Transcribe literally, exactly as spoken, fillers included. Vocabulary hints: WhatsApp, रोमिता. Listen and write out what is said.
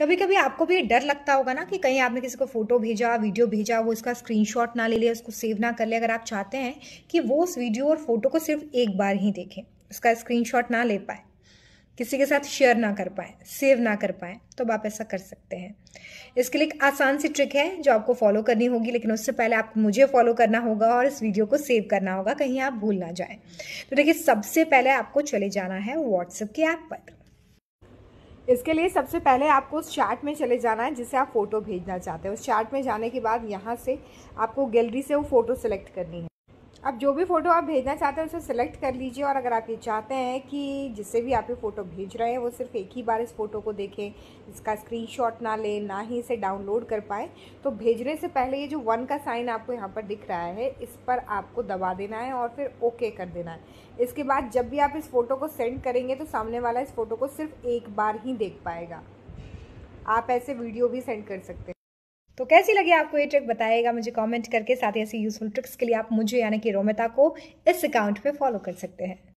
कभी कभी आपको भी डर लगता होगा ना कि कहीं आपने किसी को फोटो भेजा, वीडियो भेजा, वो इसका स्क्रीनशॉट ना ले ले, उसको सेव ना कर ले। अगर आप चाहते हैं कि वो उस वीडियो और फोटो को सिर्फ एक बार ही देखें, उसका स्क्रीनशॉट ना ले पाए, किसी के साथ शेयर ना कर पाए, सेव ना कर पाए, तो आप ऐसा कर सकते हैं। इसके लिए एक आसान सी ट्रिक है जो आपको फॉलो करनी होगी, लेकिन उससे पहले आप मुझे फॉलो करना होगा और इस वीडियो को सेव करना होगा, कहीं आप भूल ना जाए। तो देखिए, सबसे पहले आपको चले जाना है व्हाट्सएप की ऐप पर। इसके लिए सबसे पहले आपको उस चैट में चले जाना है जिसे आप फ़ोटो भेजना चाहते हैं। उस चैट में जाने के बाद यहाँ से आपको गैलरी से वो फ़ोटो सेलेक्ट करनी है। अब जो भी फ़ोटो आप भेजना चाहते हैं उसे सेलेक्ट कर लीजिए। और अगर आप ये चाहते हैं कि जिससे भी आप ये फ़ोटो भेज रहे हैं वो सिर्फ एक ही बार इस फ़ोटो को देखें, इसका स्क्रीनशॉट ना लें, ना ही इसे डाउनलोड कर पाए, तो भेजने से पहले ये जो वन का साइन आपको यहाँ पर दिख रहा है इस पर आपको दबा देना है और फिर ओके कर देना है। इसके बाद जब भी आप इस फ़ोटो को सेंड करेंगे तो सामने वाला इस फ़ोटो को सिर्फ एक बार ही देख पाएगा। आप ऐसे वीडियो भी सेंड कर सकते हैं। तो कैसी लगी आपको ये ट्रिक बताइएगा मुझे कमेंट करके। साथ ही ऐसी यूजफुल ट्रिक्स के लिए आप मुझे यानी कि रोमिता को इस अकाउंट पे फॉलो कर सकते हैं।